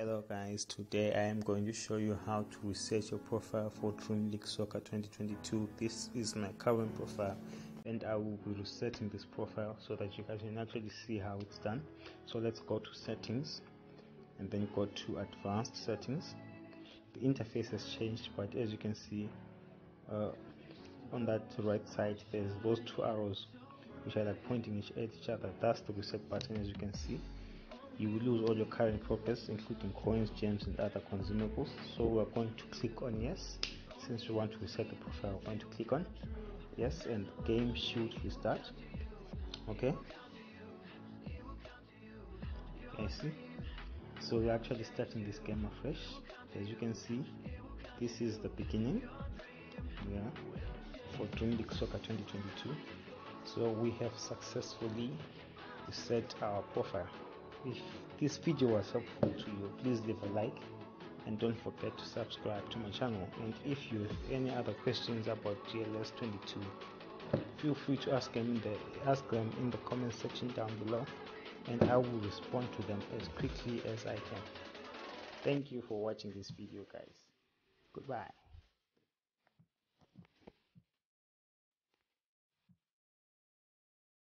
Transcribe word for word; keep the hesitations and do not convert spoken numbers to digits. Hello guys, today I am going to show you how to reset your profile for Dream League Soccer twenty twenty-two. This is my current profile and I will be resetting this profile so that you guys can actually see how it's done. So let's go to settings and then go to advanced settings. The interface has changed, but as you can see uh, on that right side there's those two arrows which are like pointing at each other. That's the reset button. As you can see, you will lose all your current properties including coins, gems and other consumables. So we are going to click on yes, since we want to reset the profile. We are going to click on yes and game should restart. Okay, I see. So we are actually starting this game afresh. As you can see, this is the beginning, yeah, for Dream League Soccer twenty twenty-two. So we have successfully reset our profile. If this video was helpful to you, please leave a like and don't forget to subscribe to my channel. And if you have any other questions about D L S twenty-two, feel free to ask them in the ask them in the comment section down below, and I will respond to them as quickly as I can. Thank you for watching this video guys. Goodbye.